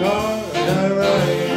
God, I rise.